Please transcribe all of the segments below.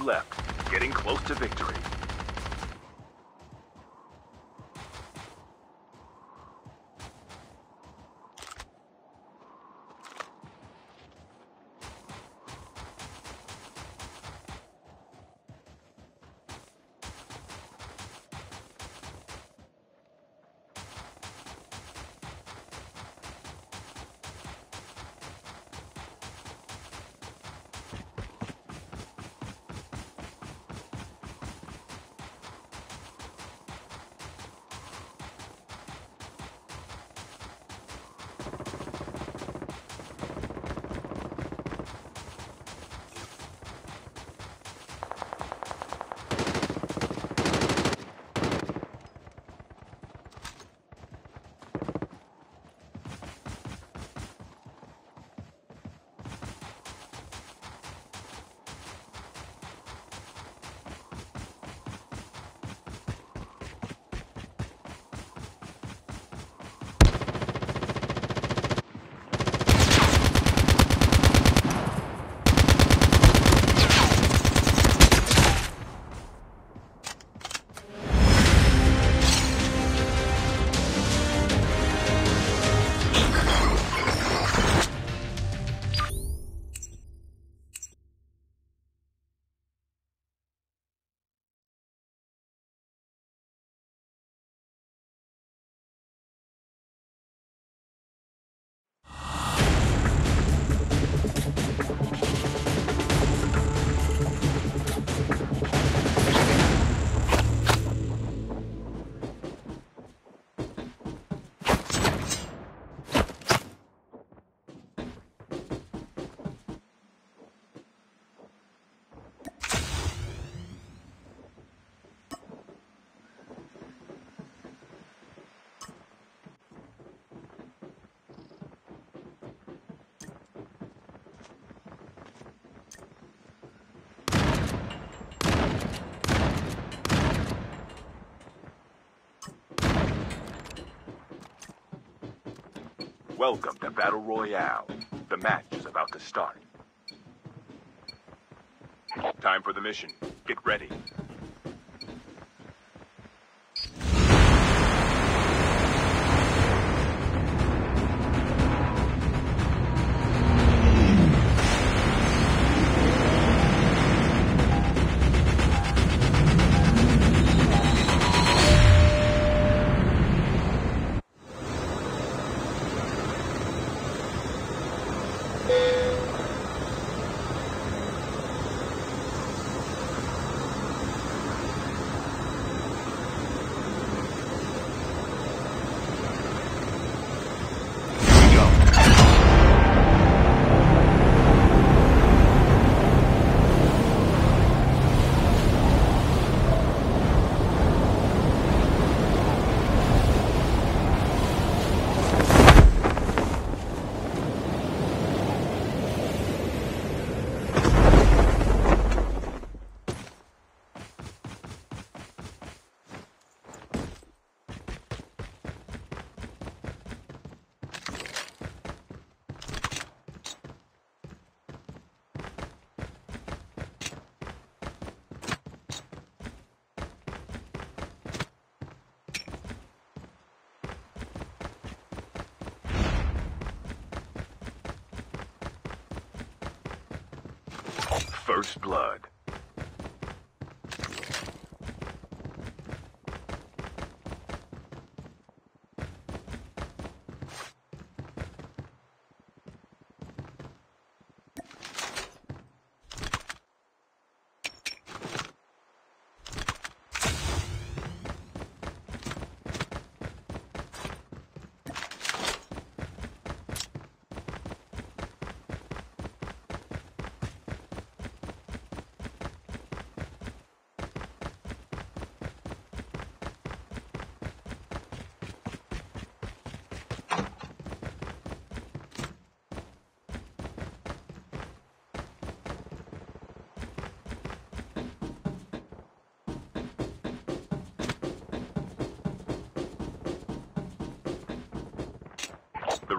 seconds left, getting close to victory. Welcome to Battle Royale. The match is about to start. Time for the mission. Get ready. First blood. The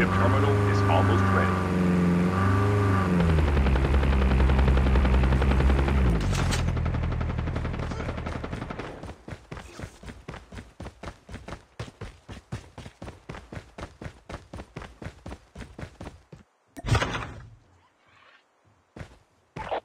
Ship terminal is almost ready.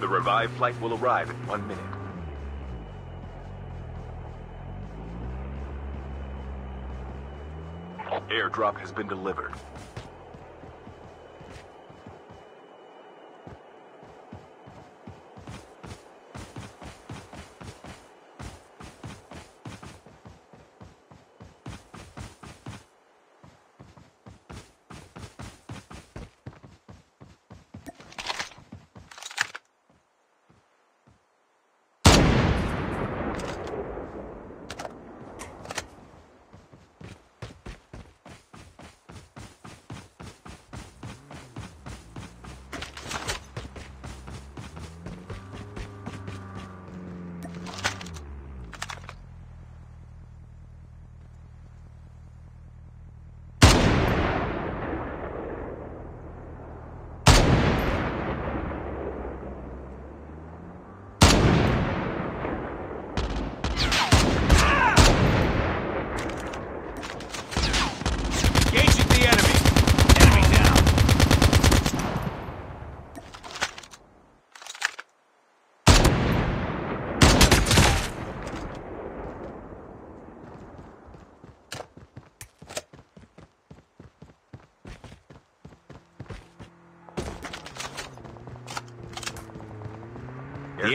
The revived flight will arrive in 1 minute. Airdrop has been delivered. The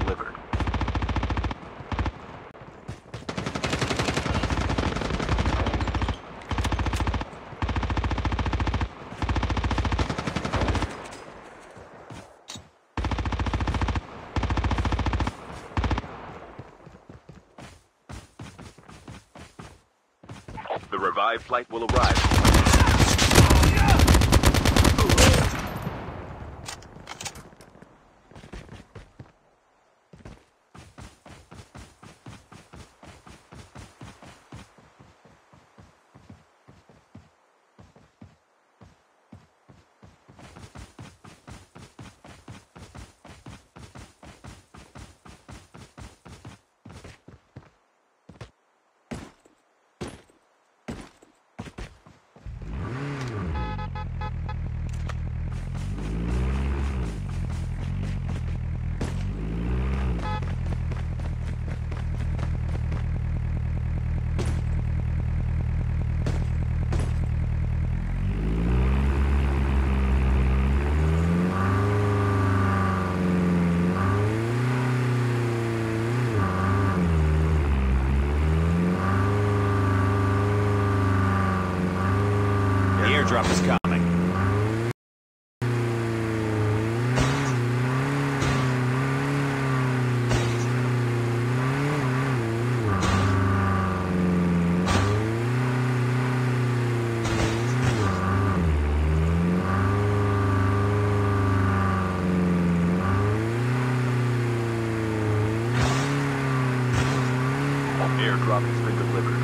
delivered. The revived flight will arrive. Drop is coming. copy. It's been delivered.